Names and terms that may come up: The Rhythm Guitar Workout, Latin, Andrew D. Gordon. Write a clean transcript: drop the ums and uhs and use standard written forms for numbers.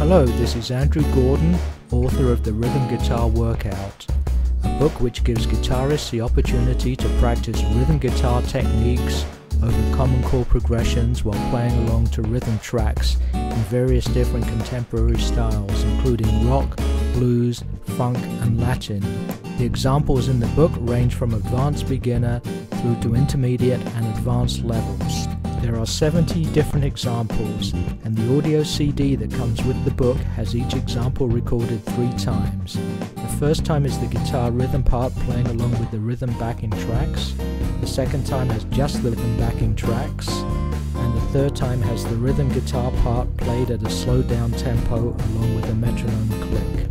Hello, this is Andrew Gordon, author of The Rhythm Guitar Workout, a book which gives guitarists the opportunity to practice rhythm guitar techniques over common chord progressions while playing along to rhythm tracks in various different contemporary styles, including rock, blues, funk, and Latin. The examples in the book range from advanced beginner through to intermediate and advanced levels. There are 70 different examples, and the audio CD that comes with the book has each example recorded 3 times. The first time is the guitar rhythm part playing along with the rhythm backing tracks. The second time has just the rhythm backing tracks. And the third time has the rhythm guitar part played at a slowed down tempo along with a metronome click.